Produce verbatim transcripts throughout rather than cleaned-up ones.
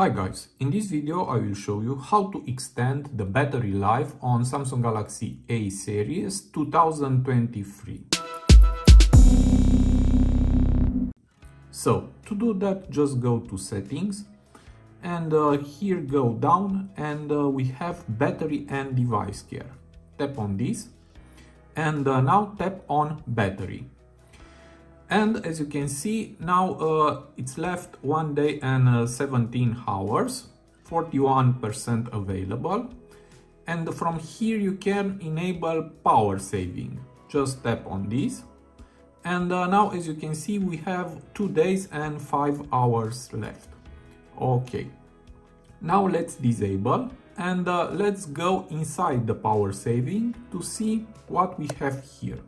Hi guys, in this video I will show you how to extend the battery life on Samsung Galaxy A Series twenty twenty-three. So, to do that, just go to settings and uh, here go down and uh, we have battery and device care. Tap on this and uh, now tap on battery. And as you can see, now uh, it's left one day and uh, seventeen hours, forty-one percent available. And from here you can enable power saving. Just tap on this. And uh, now, as you can see, we have two days and five hours left. Okay, now let's disable and uh, let's go inside the power saving to see what we have here.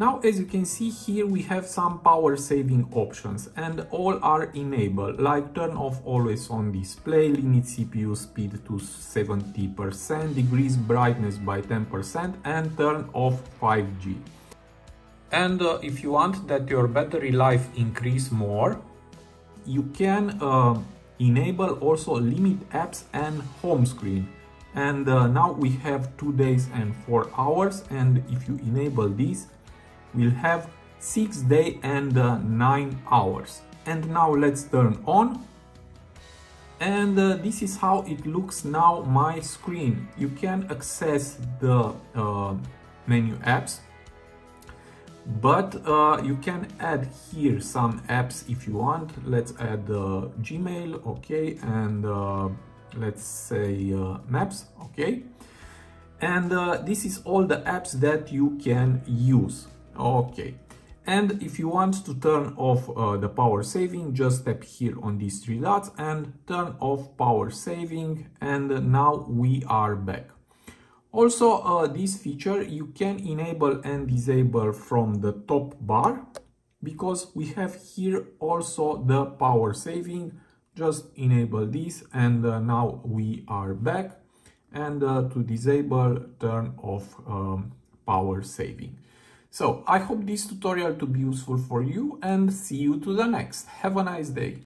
Now, as you can see here, we have some power saving options and all are enabled, like turn off always on display, limit C P U speed to seventy percent, decrease brightness by ten percent and turn off five G. And uh, if you want that your battery life increase more, you can uh, enable also limit apps and home screen. And uh, now we have two days and four hours. And if you enable this, we'll have six day and uh, nine hours. And now let's turn on. And uh, this is how it looks now, my screen. You can access the uh, menu apps, but uh, you can add here some apps if you want. Let's add uh, Gmail, okay, and uh, let's say uh, Maps, okay. And uh, this is all the apps that you can use. Okay, and if you want to turn off uh, the power saving, just tap here on these three dots and turn off power saving, and now we are back. Also, uh, this feature you can enable and disable from the top bar, because we have here also the power saving. Just enable this and uh, now we are back, and uh, to disable, turn off um, power saving. So I hope this tutorial to be useful for you, and see you to the next. Have a nice day.